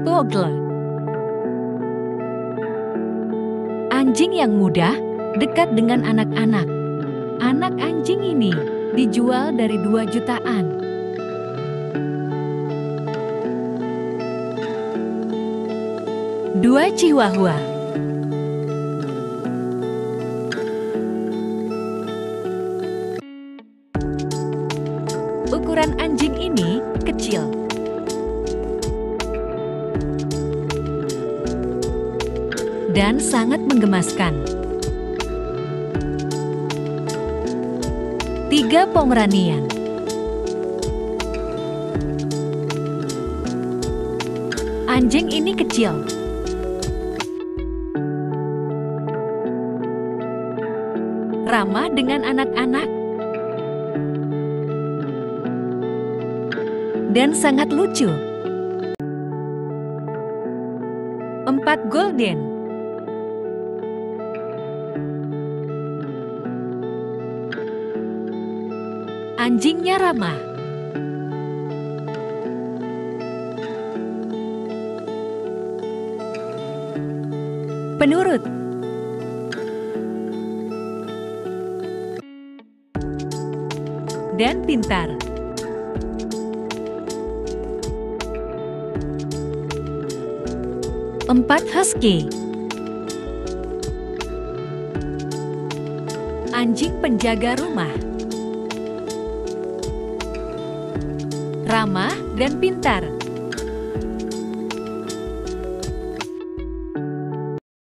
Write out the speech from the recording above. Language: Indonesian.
Bogle. Anjing yang mudah dekat dengan anak-anak. Anak anjing ini dijual dari 2 jutaan. Dua Chihuahua. Ukuran anjing ini kecil. Dan sangat menggemaskan. 3 Pomeranian. Anjing ini kecil. Ramah dengan anak-anak. Dan sangat lucu. 4 Golden. Anjingnya ramah. Penurut. 2 Pintar. Empat Husky. Anjing penjaga rumah. Ramah dan pintar.